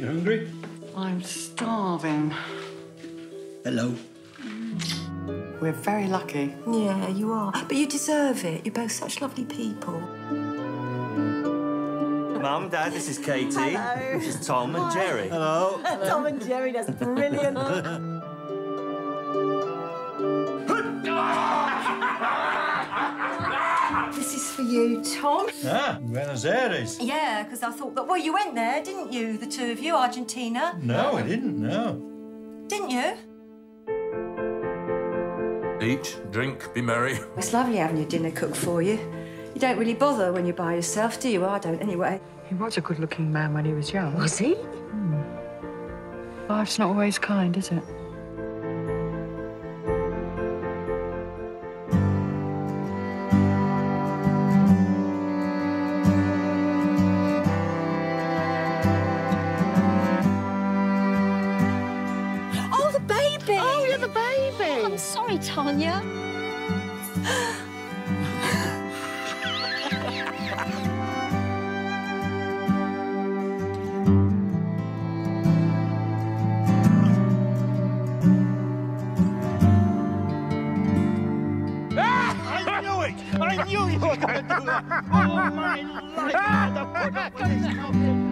You hungry? I'm starving. Hello. We're very lucky. Yeah, you are. But you deserve it. You're both such lovely people. Mum, Dad, this is Katie. Hello. This is Tom and Jerry. Hello. Hello. Tom and Jerry, that's brilliant. This is for you, Tom. Ah, Buenos Aires. Yeah, because I thought that... Well, you went there, didn't you, the two of you, Argentina? No, I didn't, no. Didn't you? Eat, drink, be merry. It's lovely having your dinner cooked for you. You don't really bother when you're by yourself, do you? I don't, anyway. He was a good-looking man when he was young. Was he? Mm. Life's not always kind, is it? Oh, the baby! Oh, you're the baby! Oh, I'm sorry, Tanya. I knew you were going to do that! Oh, my life!